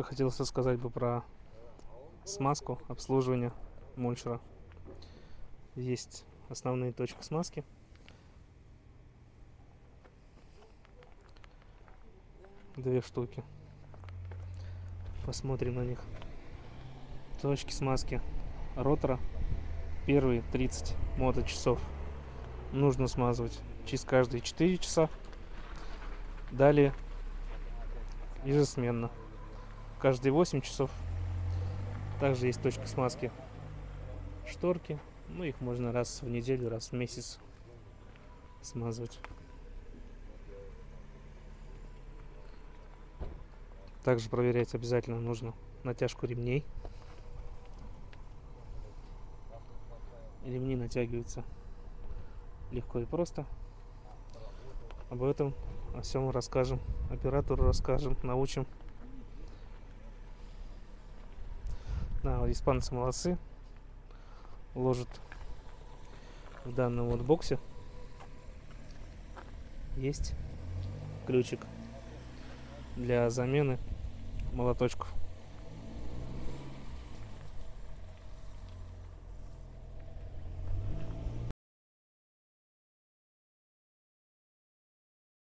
еще хотел сказать бы про смазку, обслуживание мульчера. Есть основные точки смазки. Две штуки. Посмотрим на них. Точки смазки ротора. Первые 30 моточасов нужно смазывать через каждые 4 часа. Далее ежесменно. Каждые 8 часов. Также есть точки смазки шторки. Ну, их можно раз в неделю, раз в месяц смазывать. Также проверять обязательно нужно натяжку ремней. Ремни натягиваются легко и просто. Об этом, о всем расскажем, оператору расскажем, научим. Да, испанцы молодцы. Ложат в данном вот боксе. Есть ключик для замены молоточков.